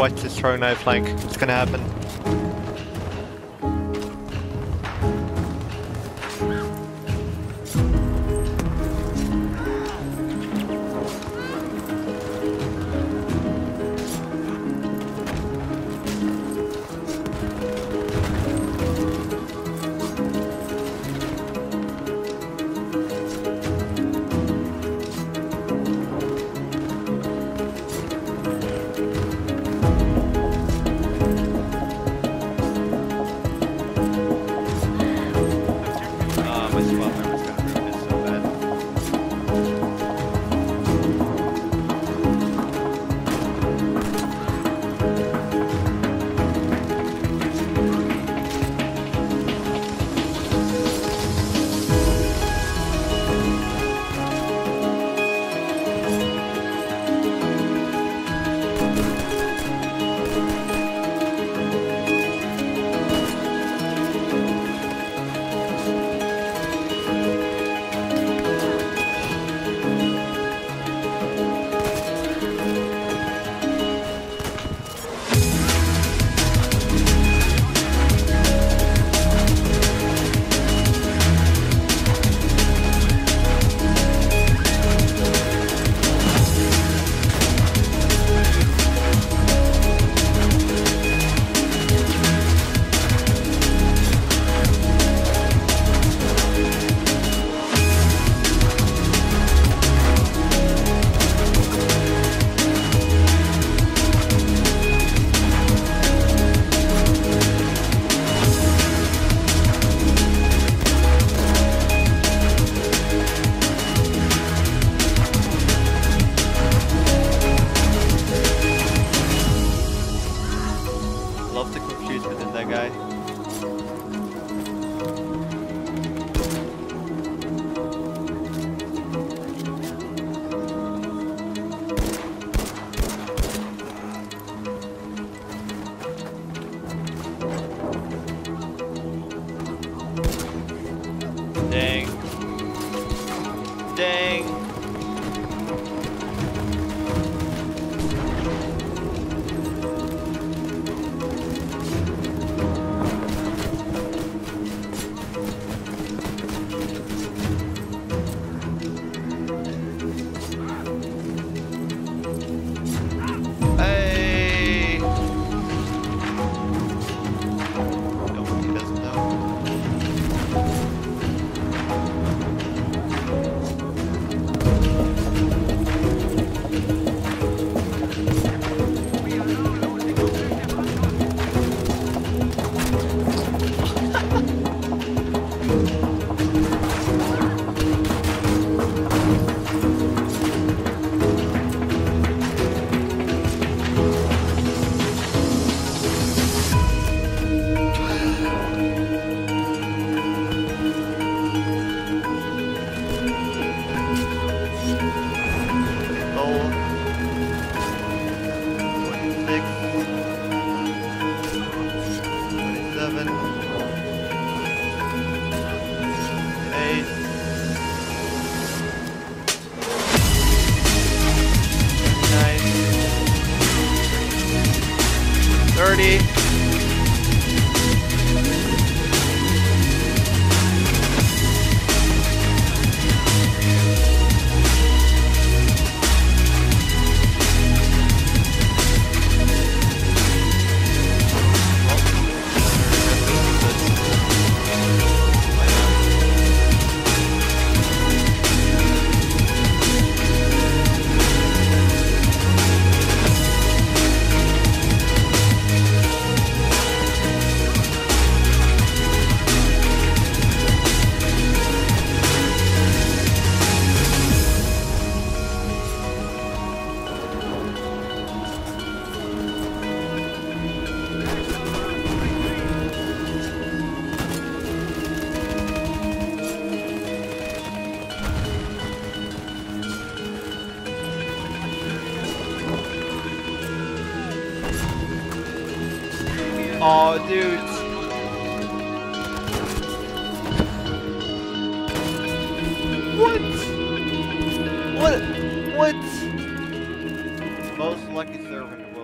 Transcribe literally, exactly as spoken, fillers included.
White is throwing no flank. It's gonna happen. Oh, dude. What? What? What? Most lucky servant.